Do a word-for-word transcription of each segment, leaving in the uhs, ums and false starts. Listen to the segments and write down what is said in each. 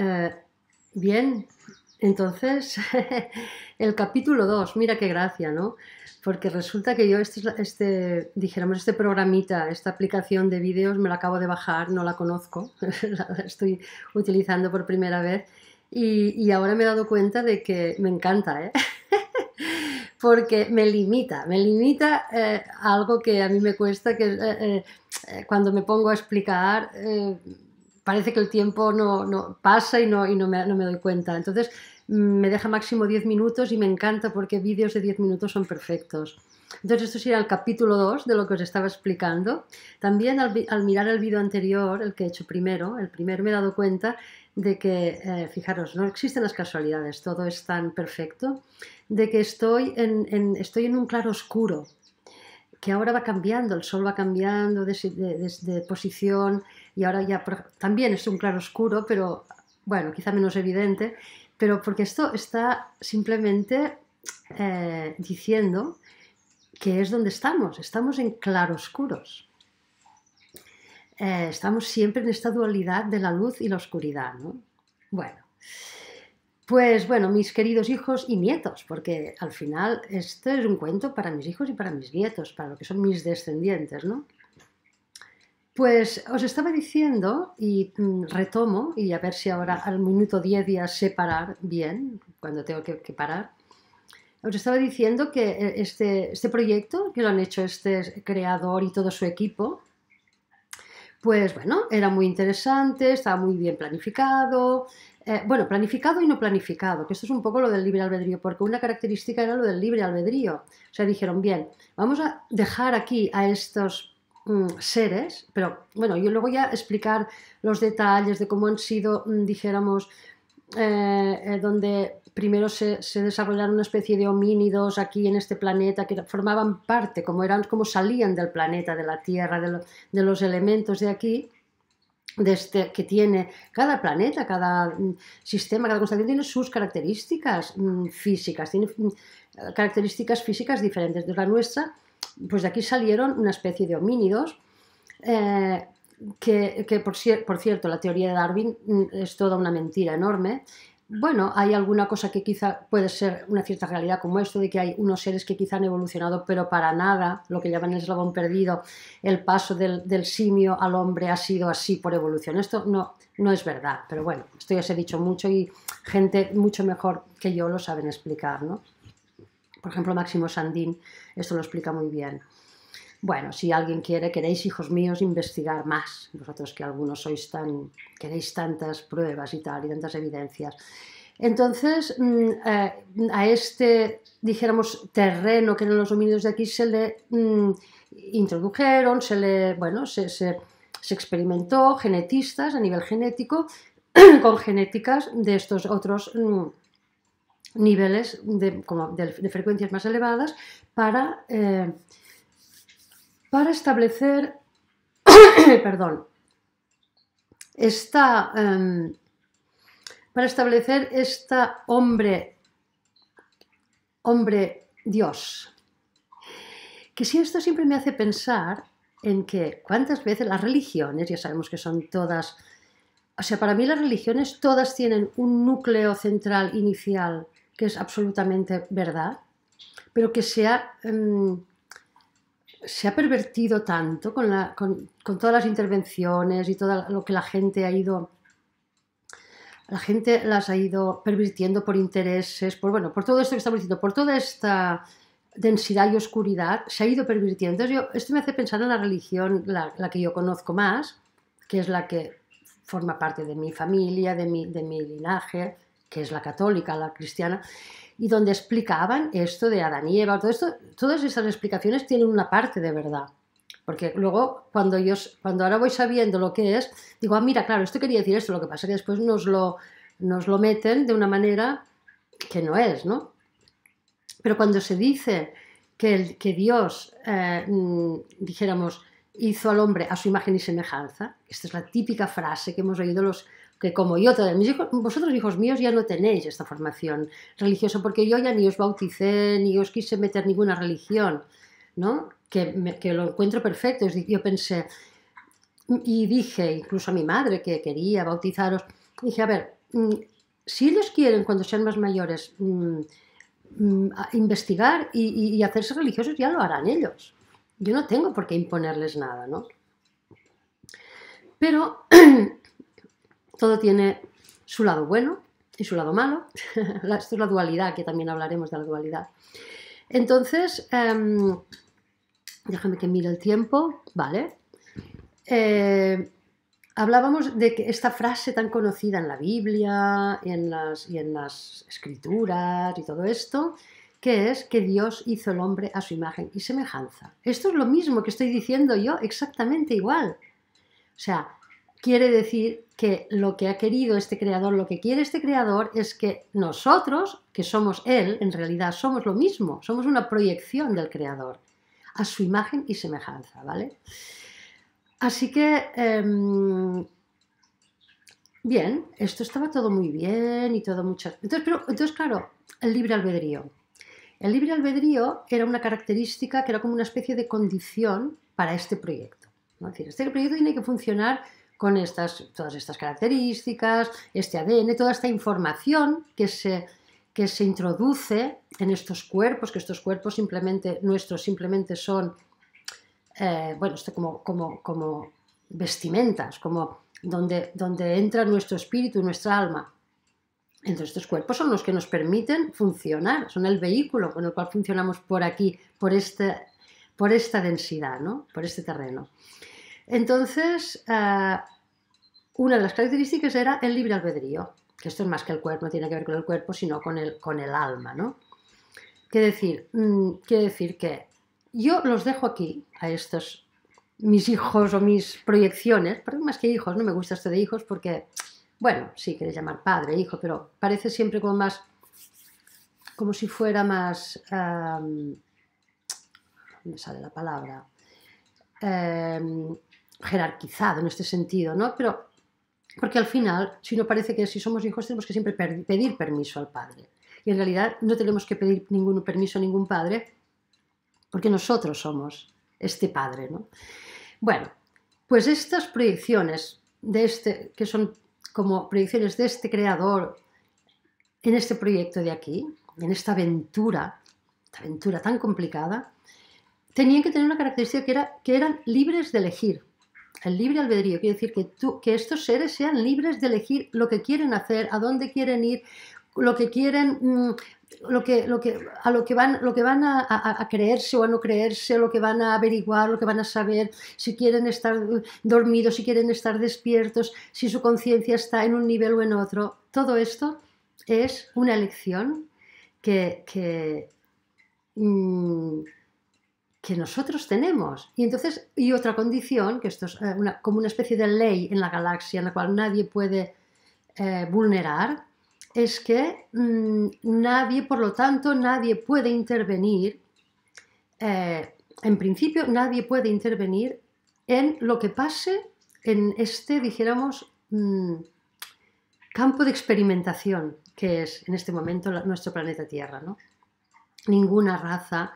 Eh, bien, entonces el capítulo dos, mira qué gracia, ¿no? Porque resulta que yo este, este, dijéramos, este programita, esta aplicación de vídeos me la acabo de bajar, no la conozco, la estoy utilizando por primera vez y, y ahora me he dado cuenta de que me encanta, ¿eh? Porque me limita, me limita eh, a algo que a mí me cuesta, que eh, eh, cuando me pongo a explicar eh, parece que el tiempo no, no pasa y, no, y no, me, no me doy cuenta. Entonces me deja máximo diez minutos y me encanta porque vídeos de diez minutos son perfectos. Entonces esto sería el capítulo dos de lo que os estaba explicando. También al, al mirar el vídeo anterior, el que he hecho primero, el primero me he dado cuenta de que, eh, fijaros, no existen las casualidades, todo es tan perfecto, de que estoy en, en, estoy en un claro oscuro, que ahora va cambiando, el sol va cambiando de, de, de, de posición y ahora ya también es un claro oscuro, pero bueno, quizá menos evidente, pero porque esto está simplemente eh, diciendo que es donde estamos, estamos en claroscuros. Eh, estamos siempre en esta dualidad de la luz y la oscuridad, ¿no? Bueno, pues bueno, mis queridos hijos y nietos, porque al final este es un cuento para mis hijos y para mis nietos, para lo que son mis descendientes, ¿no? Pues os estaba diciendo, y retomo, y a ver si ahora al minuto diez voy a separar bien, cuando tengo que, que parar, os estaba diciendo que este, este proyecto que lo han hecho este creador y todo su equipo, pues bueno, era muy interesante, estaba muy bien planificado, eh, bueno, planificado y no planificado, que esto es un poco lo del libre albedrío, porque una característica era lo del libre albedrío, o sea, dijeron, bien, vamos a dejar aquí a estos seres, pero bueno, yo luego ya explicar los detalles de cómo han sido, dijéramos, eh, eh, donde primero se, se desarrollaron una especie de homínidos aquí en este planeta que formaban parte, como eran, como salían del planeta, de la Tierra, de, lo, de los elementos de aquí, de este, que tiene cada planeta, cada sistema, cada constelación tiene sus características físicas, tiene características físicas diferentes de la nuestra. Pues de aquí salieron una especie de homínidos, eh, que, que por, cier por cierto, la teoría de Darwin es toda una mentira enorme. Bueno, hay alguna cosa que quizá puede ser una cierta realidad, como esto de que hay unos seres que quizá han evolucionado, pero para nada, lo que llaman el eslabón perdido, el paso del, del simio al hombre ha sido así por evolución. Esto no, no es verdad, pero bueno, esto ya se ha dicho mucho y gente mucho mejor que yo lo saben explicar, ¿no? Por ejemplo, Máximo Sandín, esto lo explica muy bien. Bueno, si alguien quiere, queréis, hijos míos, investigar más, vosotros que algunos sois tan, queréis tantas pruebas y tal, y tantas evidencias. Entonces, eh, a este, dijéramos, terreno que eran los homínidos de aquí, se le mm, introdujeron, se le, bueno, se, se, se experimentó genetistas a nivel genético, con genéticas de estos otros mm, niveles de, como de, de frecuencias más elevadas para, eh, para establecer perdón, esta, eh, para establecer esta hombre, hombre Dios, que si esto siempre me hace pensar en que cuántas veces las religiones, ya sabemos que son todas, o sea, para mí las religiones todas tienen un núcleo central inicial que es absolutamente verdad, pero que se ha, eh, se ha pervertido tanto con, la, con, con todas las intervenciones y todo lo que la gente ha ido, la gente las ha ido pervirtiendo por intereses, por, bueno, por todo esto que estamos diciendo, por toda esta densidad y oscuridad, se ha ido pervirtiendo. Entonces yo, esto me hace pensar en la religión, la, la que yo conozco más, que es la que forma parte de mi familia, de mi, de mi linaje, que es la católica, la cristiana, y donde explicaban esto de Adán y Eva, todo esto, todas estas explicaciones tienen una parte de verdad, porque luego cuando yo, cuando ahora voy sabiendo lo que es, digo, ah, mira, claro, esto quería decir esto, lo que pasa es que después nos lo, nos lo meten de una manera que no es, ¿no? Pero cuando se dice que, el, que Dios, eh, dijéramos, hizo al hombre a su imagen y semejanza, esta es la típica frase que hemos oído los que como yo, todos mis hijos, vosotros hijos míos ya no tenéis esta formación religiosa, porque yo ya ni os bauticé, ni os quise meter ninguna religión, ¿no? Que, me, que lo encuentro perfecto. Yo pensé, y dije incluso a mi madre que quería bautizaros, dije, a ver, si ellos quieren, cuando sean más mayores, investigar y, y, y hacerse religiosos, ya lo harán ellos. Yo no tengo por qué imponerles nada, ¿no? Pero todo tiene su lado bueno y su lado malo. Esto es la dualidad, que también hablaremos de la dualidad. Entonces, eh, déjame que mire el tiempo, ¿vale? Eh, hablábamos de que esta frase tan conocida en la Biblia y en, las, y en las escrituras y todo esto, que es que Dios hizo el hombre a su imagen y semejanza. Esto es lo mismo que estoy diciendo yo, exactamente igual. O sea, quiere decir que lo que ha querido este creador, lo que quiere este creador es que nosotros, que somos él, en realidad somos lo mismo, somos una proyección del creador, a su imagen y semejanza, ¿vale? Así que, eh, bien, esto estaba todo muy bien y todo muchas... Entonces, pero, entonces, claro, el libre albedrío. El libre albedrío era una característica que era como una especie de condición para este proyecto. ¿No? Es decir, este proyecto tiene que funcionar con estas, todas estas características, este A D N, toda esta información que se, que se introduce en estos cuerpos, que estos cuerpos simplemente, nuestros simplemente son, eh, bueno, esto como, como, como vestimentas, como donde, donde entra nuestro espíritu, nuestra alma. Entonces estos cuerpos son los que nos permiten funcionar, son el vehículo con el cual funcionamos por aquí, por este... por esta densidad, ¿no? Por este terreno. Entonces, eh, una de las características era el libre albedrío, que esto es más que el cuerpo, no tiene que ver con el cuerpo, sino con el, con el alma, ¿no? Quiere decir, mmm, quiere decir que yo los dejo aquí, a estos, mis hijos o mis proyecciones, pero más que hijos, no me gusta esto de hijos porque, bueno, sí, queréis llamar padre, hijo, pero parece siempre como más, como si fuera más... Um, me sale la palabra, eh, jerarquizado en este sentido, ¿no? Pero, porque al final, si no parece que si somos hijos tenemos que siempre pedir permiso al padre, y en realidad no tenemos que pedir ningún permiso a ningún padre, porque nosotros somos este padre, ¿no? Bueno, pues estas proyecciones, de este, que son como proyecciones de este creador en este proyecto de aquí, en esta aventura, esta aventura tan complicada, tenían que tener una característica que, era, que eran libres de elegir. El libre albedrío quiere decir que, tú, que estos seres sean libres de elegir lo que quieren hacer, a dónde quieren ir, lo que quieren, lo que, lo que, a lo que van, lo que van a, a, a creerse o a no creerse, lo que van a averiguar, lo que van a saber, si quieren estar dormidos, si quieren estar despiertos, si su conciencia está en un nivel o en otro. Todo esto es una elección que... que mmm, que nosotros tenemos. Y entonces, y otra condición, que esto es una, como una especie de ley en la galaxia en la cual nadie puede eh, vulnerar, es que mmm, nadie, por lo tanto, nadie puede intervenir, eh, en principio, nadie puede intervenir en lo que pase en este, dijéramos, mmm, campo de experimentación que es en este momento la, nuestro planeta Tierra, ¿no? Ninguna raza...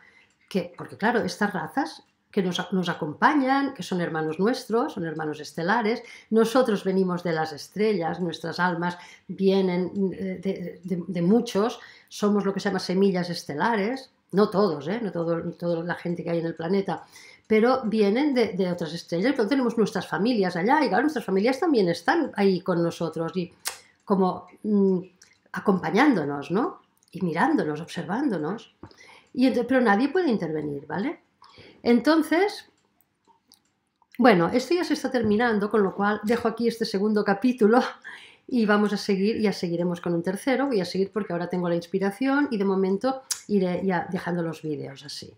Que, porque claro, estas razas que nos, nos acompañan, que son hermanos nuestros, son hermanos estelares, nosotros venimos de las estrellas, nuestras almas vienen de, de, de muchos, somos lo que se llama semillas estelares, no todos, ¿eh? No todo, toda la gente que hay en el planeta, pero vienen de, de otras estrellas, pero tenemos nuestras familias allá y claro, nuestras familias también están ahí con nosotros y como mmm, acompañándonos, ¿no? Y mirándonos, observándonos. Y entonces, pero nadie puede intervenir, ¿vale? Entonces, bueno, esto ya se está terminando, con lo cual dejo aquí este segundo capítulo y vamos a seguir, ya seguiremos con un tercero, voy a seguir porque ahora tengo la inspiración y de momento iré ya dejando los vídeos así.